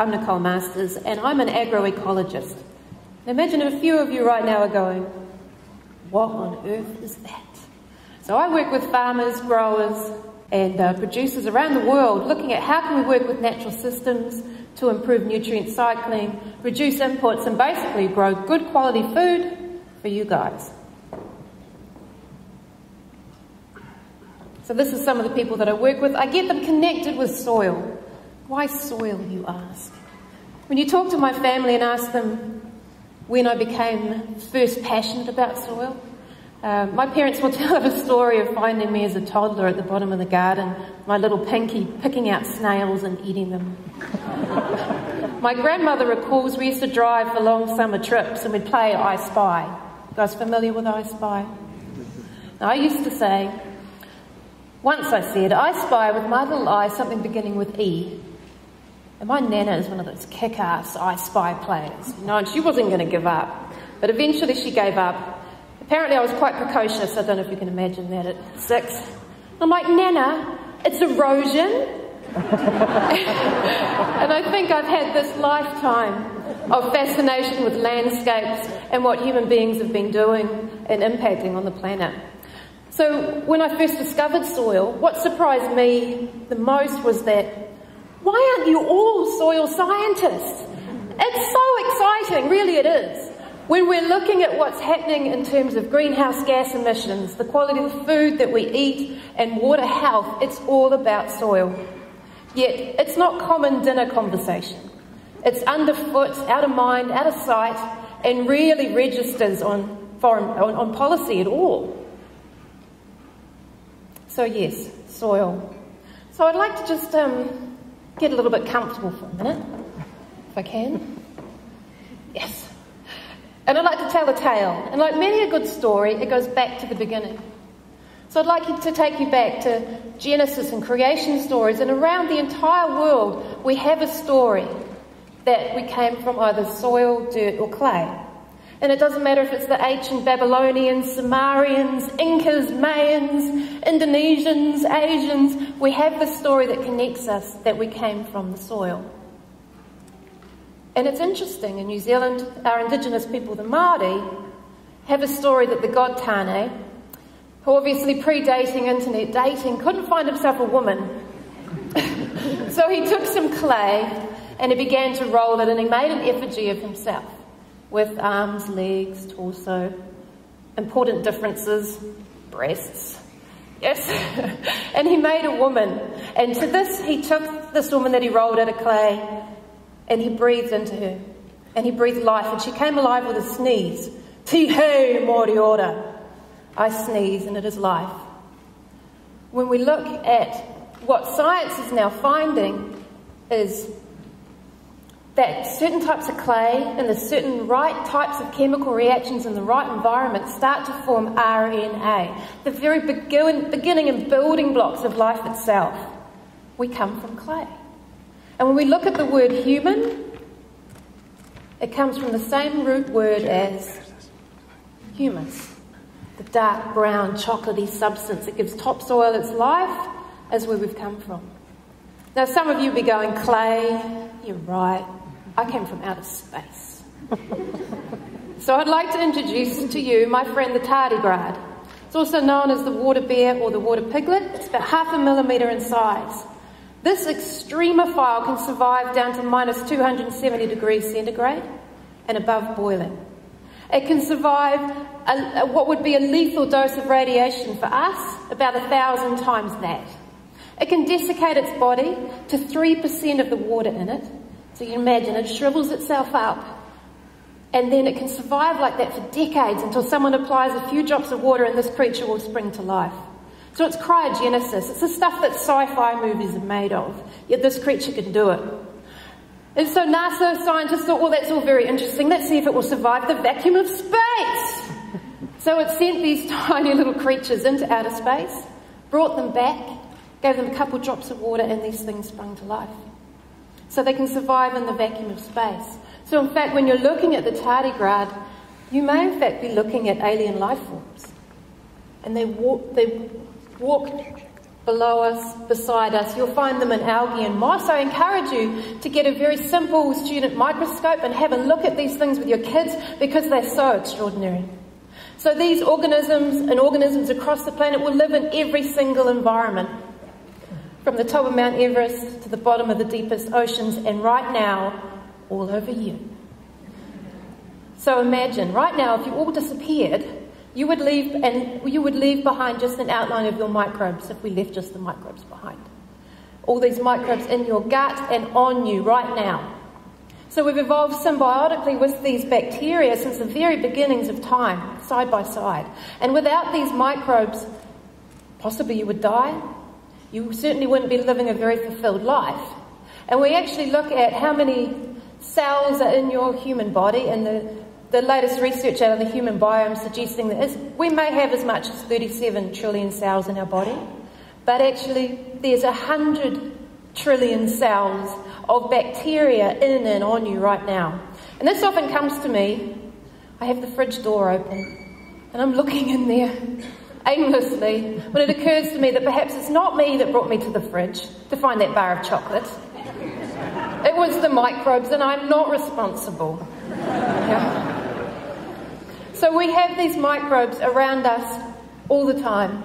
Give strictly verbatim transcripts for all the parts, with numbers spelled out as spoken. I'm Nicole Masters, and I'm an agroecologist. Imagine a few of you right now are going, what on earth is that? So I work with farmers, growers, and uh, producers around the world, looking at how can we work with natural systems to improve nutrient cycling, reduce inputs, and basically grow good quality food for you guys. So this is some of the people that I work with. I get them connected with soil. Why soil, you ask? When you talk to my family and ask them when I became first passionate about soil, Uh, my parents will tell a story of finding me as a toddler at the bottom of the garden, my little pinky picking out snails and eating them. My grandmother recalls we used to drive for long summer trips and we'd play I Spy. You guys familiar with I Spy? Now, I used to say, once I said, I spy with my little eye something beginning with E. And my nana is one of those kick-ass I Spy players. You know, and she wasn't going to give up. But eventually she gave up. Apparently I was quite precocious, I don't know if you can imagine that, at six. I'm like, Nana, it's erosion. And I think I've had this lifetime of fascination with landscapes and what human beings have been doing and impacting on the planet. So when I first discovered soil, what surprised me the most was that, why aren't you all soil scientists? It's so exciting, really it is. When we're looking at what's happening in terms of greenhouse gas emissions, the quality of the food that we eat and water health, it's all about soil. Yet, it's not common dinner conversation. It's underfoot, out of mind, out of sight, and rarely registers on, foreign, on, on policy at all. So yes, soil. So I'd like to just um, get a little bit comfortable for a minute, if I can. Yes. And I'd like to tell a tale. And like many a good story, it goes back to the beginning. So I'd like to take you back to Genesis and creation stories. And around the entire world, we have a story that we came from either soil, dirt, or clay. And it doesn't matter if it's the ancient Babylonians, Sumerians, Incas, Mayans, Indonesians, Asians. We have the story that connects us that we came from the soil. And it's interesting, in New Zealand, our indigenous people, the Māori, have a story that the god Tane, who obviously predating internet dating, couldn't find himself a woman. So he took some clay and he began to roll it and he made an effigy of himself with arms, legs, torso, important differences, breasts. Yes. And he made a woman. And to this, he took this woman that he rolled out of clay and he breathed into her, and he breathed life, and she came alive with a sneeze. Tihei mori ora. I sneeze, and it is life. When we look at what science is now finding is that certain types of clay and the certain right types of chemical reactions in the right environment start to form R N A, the very begin beginning and building blocks of life itself. We come from clay. And when we look at the word human, it comes from the same root word as humus, the dark brown, chocolatey substance that gives topsoil its life, is where we've come from. Now, some of you be going, clay, you're right, I came from outer space. So I'd like to introduce to you my friend the tardigrade. It's also known as the water bear or the water piglet. It's about half a millimetre in size. This extremophile can survive down to minus two hundred seventy degrees centigrade and above boiling. It can survive a, a, what would be a lethal dose of radiation for us, about a thousand times that. It can desiccate its body to three percent of the water in it. So you imagine it shrivels itself up. And then it can survive like that for decades until someone applies a few drops of water and this creature will spring to life. So it's cryogenesis. It's the stuff that sci-fi movies are made of, yet this creature can do it. And so NASA scientists thought, well, that's all very interesting. Let's see if it will survive the vacuum of space. So it sent these tiny little creatures into outer space, brought them back, gave them a couple drops of water, and these things sprung to life. So they can survive in the vacuum of space. So in fact, when you're looking at the tardigrade, you may in fact be looking at alien life forms. And they walk... They walk below us, beside us. You'll find them in algae and moss. I encourage you to get a very simple student microscope and have a look at these things with your kids, because they're so extraordinary. So these organisms and organisms across the planet will live in every single environment, from the top of Mount Everest to the bottom of the deepest oceans, and right now, all over you. So imagine, right now, if you all disappeared, you would leave, and you would leave behind just an outline of your microbes if we left just the microbes behind. All these microbes in your gut and on you right now. So we've evolved symbiotically with these bacteria since the very beginnings of time, side by side. And without these microbes, possibly you would die. You certainly wouldn't be living a very fulfilled life. And we actually look at how many cells are in your human body, and the The latest research out of the human biome suggesting that we may have as much as thirty-seven trillion cells in our body, but actually there's one hundred trillion cells of bacteria in and on you right now. And this often comes to me, I have the fridge door open, and I'm looking in there aimlessly, when it occurs to me that perhaps it's not me that brought me to the fridge to find that bar of chocolate. It was the microbes, and I'm not responsible. Yeah. So we have these microbes around us all the time.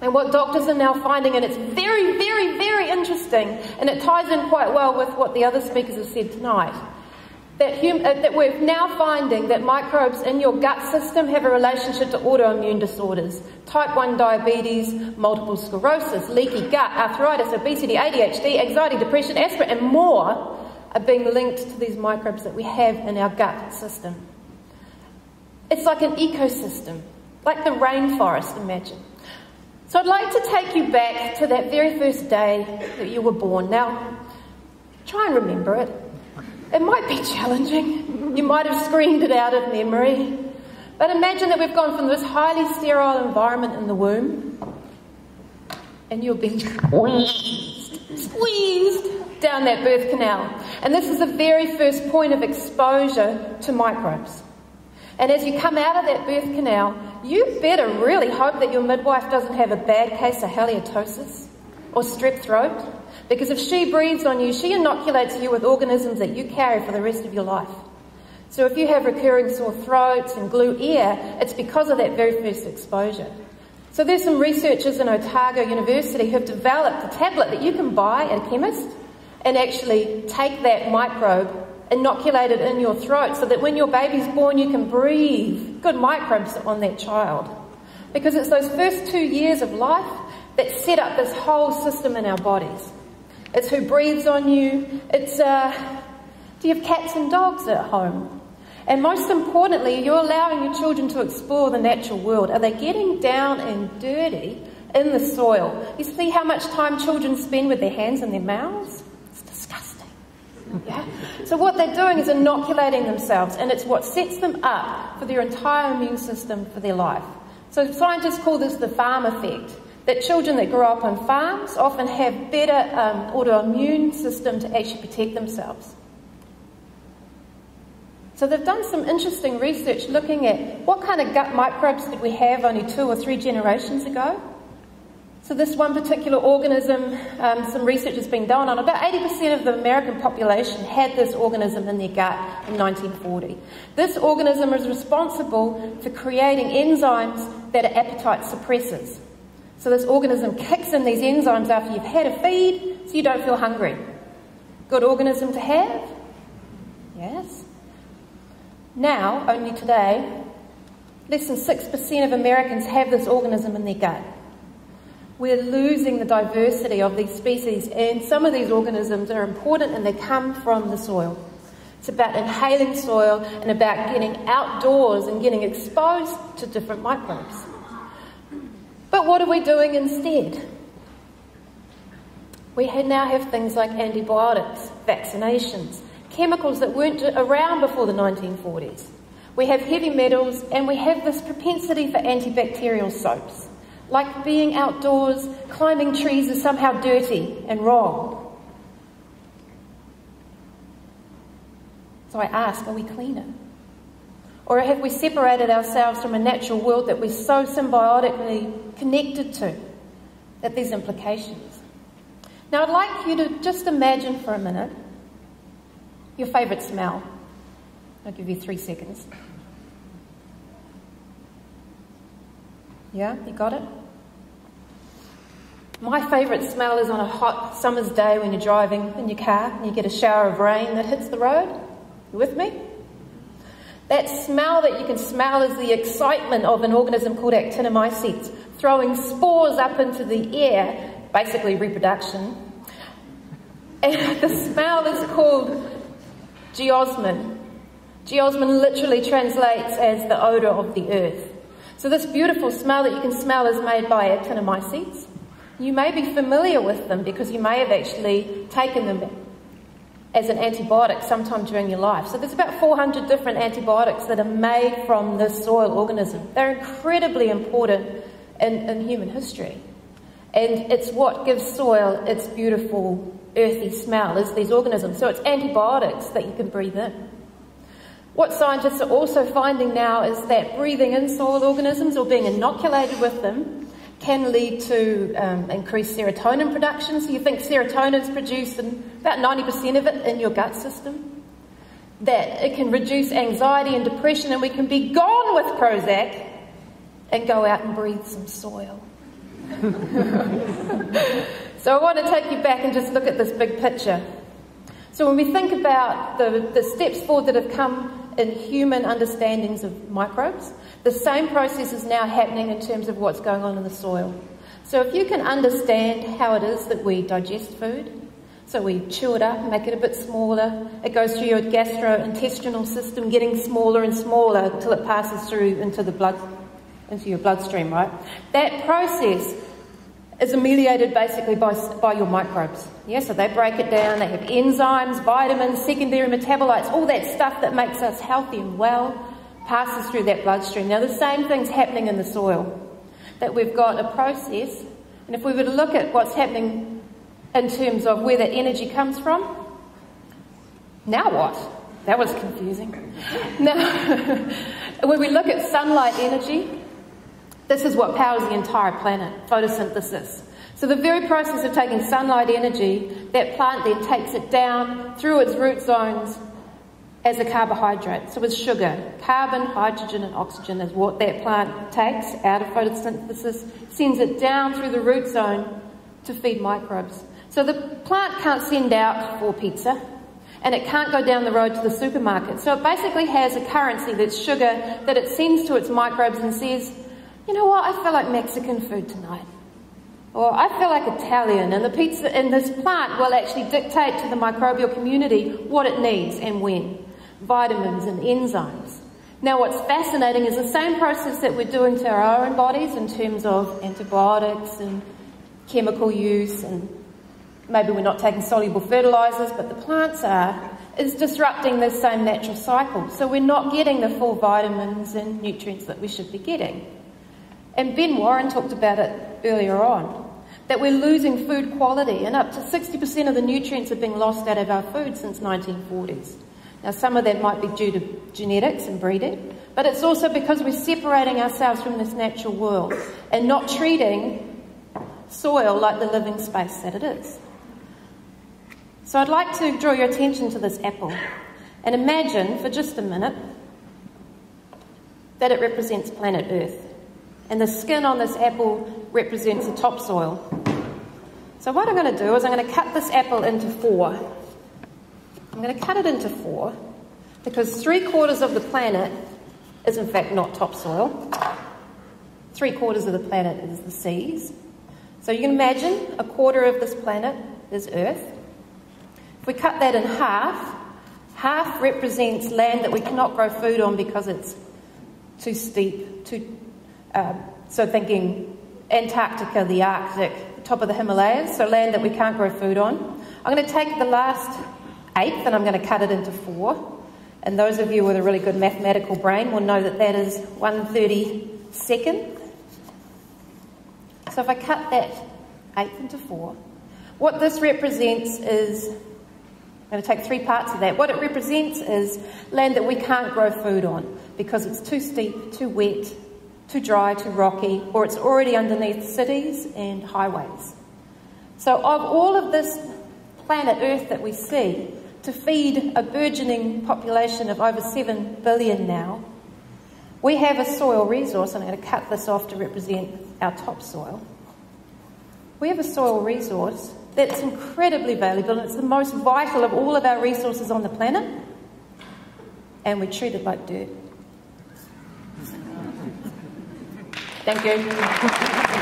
And what doctors are now finding, and it's very, very, very interesting, and it ties in quite well with what the other speakers have said tonight, that, hum uh, that we're now finding that microbes in your gut system have a relationship to autoimmune disorders, type one diabetes, multiple sclerosis, leaky gut, arthritis, obesity, A D H D, anxiety, depression, asthma, and more are being linked to these microbes that we have in our gut system. It's like an ecosystem, like the rainforest, imagine. So I'd like to take you back to that very first day that you were born. Now, try and remember it. It might be challenging. You might have screamed it out of memory. But imagine that we've gone from this highly sterile environment in the womb, and you're being squeezed, squeezed down that birth canal. And this is the very first point of exposure to microbes. And as you come out of that birth canal, you better really hope that your midwife doesn't have a bad case of halitosis or strep throat, because if she breathes on you, she inoculates you with organisms that you carry for the rest of your life. So if you have recurring sore throats and glue ear, it's because of that very first exposure. So there's some researchers in Otago University who have developed a tablet that you can buy at a chemist and actually take that microbe, inoculated in your throat, so that when your baby's born you can breathe good microbes on that child, because it's those first two years of life that set up this whole system in our bodies. It's who breathes on you. It's uh, do you have cats and dogs at home? And most importantly, you're allowing your children to explore the natural world. Are they getting down and dirty in the soil? You see how much time children spend with their hands and their mouths? Yeah? So what they're doing is inoculating themselves, and it's what sets them up for their entire immune system for their life. So scientists call this the farm effect, that children that grow up on farms often have better um, autoimmune system to actually protect themselves. So they've done some interesting research looking at what kind of gut microbes did we have only two or three generations ago. So this one particular organism, um, some research has been done on, about eighty percent of the American population had this organism in their gut in nineteen forty. This organism is responsible for creating enzymes that are appetite suppressors. So this organism kicks in these enzymes after you've had a feed, so you don't feel hungry. Good organism to have? Yes. Now, only today, less than six percent of Americans have this organism in their gut. We're losing the diversity of these species, and some of these organisms are important and they come from the soil. It's about inhaling soil and about getting outdoors and getting exposed to different microbes. But what are we doing instead? We now have things like antibiotics, vaccinations, chemicals that weren't around before the nineteen forties. We have heavy metals, and we have this propensity for antibacterial soaps. Like being outdoors, climbing trees is somehow dirty and wrong. So I ask, are we cleaner? Or have we separated ourselves from a natural world that we're so symbiotically connected to, at these implications. Now I'd like you to just imagine for a minute your favourite smell. I'll give you three seconds. Yeah, you got it? My favourite smell is on a hot summer's day when you're driving in your car and you get a shower of rain that hits the road. You with me? That smell that you can smell is the excitement of an organism called actinomycetes, throwing spores up into the air, basically reproduction. And the smell is called geosmin. Geosmin literally translates as the odour of the earth. So this beautiful smell that you can smell is made by actinomycetes. You may be familiar with them because you may have actually taken them as an antibiotic sometime during your life. So there's about four hundred different antibiotics that are made from this soil organism. They're incredibly important in, in human history. And it's what gives soil its beautiful earthy smell, is these organisms. So it's antibiotics that you can breathe in. What scientists are also finding now is that breathing in soil organisms or being inoculated with them can lead to um, increased serotonin production. So you think serotonin is produced in about ninety percent of it in your gut system. That it can reduce anxiety and depression, and we can be gone with Prozac and go out and breathe some soil. So I want to take you back and just look at this big picture. So when we think about the, the steps forward that have come in human understandings of microbes, the same process is now happening in terms of what's going on in the soil. So if you can understand how it is that we digest food, so we chew it up, make it a bit smaller, it goes through your gastrointestinal system getting smaller and smaller until it passes through into the blood, into your bloodstream, right? That process is ameliorated basically by, by your microbes. Yeah, so they break it down, they have enzymes, vitamins, secondary metabolites, all that stuff that makes us healthy and well passes through that bloodstream. Now the same thing's happening in the soil, that we've got a process, and if we were to look at what's happening in terms of where that energy comes from, now what? That was confusing. Now, when we look at sunlight energy, this is what powers the entire planet, photosynthesis. So the very process of taking sunlight energy, that plant then takes it down through its root zones as a carbohydrate, so it's sugar. Carbon, hydrogen and oxygen is what that plant takes out of photosynthesis, sends it down through the root zone to feed microbes. So the plant can't send out for pizza, and it can't go down the road to the supermarket. So it basically has a currency that's sugar that it sends to its microbes and says, you know what, I feel like Mexican food tonight. Or I feel like Italian, and the pizza in this plant will actually dictate to the microbial community what it needs and when. Vitamins and enzymes. Now what's fascinating is the same process that we're doing to our own bodies in terms of antibiotics and chemical use, and maybe we're not taking soluble fertilisers, but the plants are, is disrupting this same natural cycle. So we're not getting the full vitamins and nutrients that we should be getting. And Ben Warren talked about it earlier on, that we're losing food quality, and up to sixty percent of the nutrients have been lost out of our food since nineteen forties. Now some of that might be due to genetics and breeding, but it's also because we're separating ourselves from this natural world and not treating soil like the living space that it is. So I'd like to draw your attention to this apple and imagine for just a minute that it represents planet Earth, and the skin on this apple represents the topsoil. So what I'm going to do is I'm going to cut this apple into four. I'm going to cut it into four because three quarters of the planet is in fact not topsoil. Three quarters of the planet is the seas. So you can imagine a quarter of this planet is Earth. If we cut that in half, half represents land that we cannot grow food on because it's too steep, too... Uh, so thinking Antarctica, the Arctic, top of the Himalayas, so land that we can't grow food on. I'm going to take the last eighth and I'm going to cut it into four. And those of you with a really good mathematical brain will know that that is one thirty-second. So if I cut that eighth into four, what this represents is, I'm going to take three parts of that. What it represents is land that we can't grow food on because it's too steep, too wet, too dry, too rocky, or it's already underneath cities and highways. So of all of this planet Earth that we see, to feed a burgeoning population of over seven billion now, we have a soil resource. I'm going to cut this off to represent our topsoil. We have a soil resource that's incredibly valuable, and it's the most vital of all of our resources on the planet, and we treat it like dirt. Thank you.